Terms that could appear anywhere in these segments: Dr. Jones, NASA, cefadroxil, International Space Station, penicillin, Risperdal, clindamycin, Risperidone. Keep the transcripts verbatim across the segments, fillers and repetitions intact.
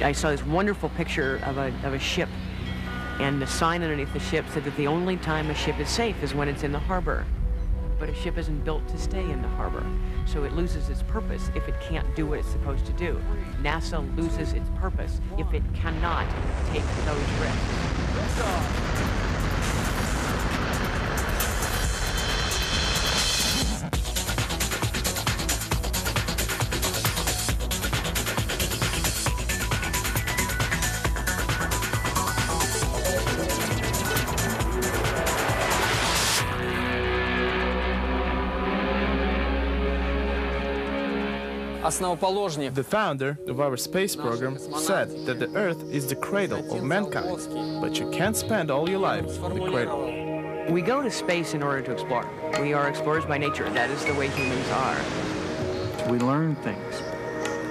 I saw this wonderful picture of a, of a ship, and the sign underneath the ship said that the only time a ship is safe is when it's in the harbor. But a ship isn't built to stay in the harbor, so it loses its purpose if it can't do what it's supposed to do. NASA loses its purpose if it cannot take those risks. The founder of our space program said that the Earth is the cradle of mankind, but you can't spend all your life in the cradle. We go to space in order to explore. We are explorers by nature. That is the way humans are. We learn things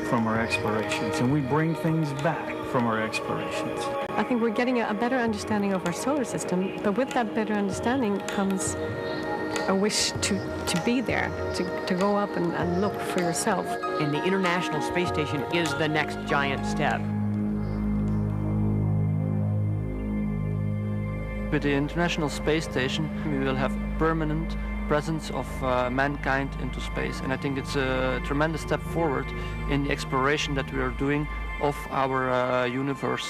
from our explorations, and we bring things back from our explorations. I think we're getting a better understanding of our solar system, but with that better understanding comes a wish to, to be there, to, to go up and, and look for yourself. And the International Space Station is the next giant step. With the International Space Station, we will have permanent presence of uh, mankind into space. And I think it's a tremendous step forward in the exploration that we are doing of our uh, universe.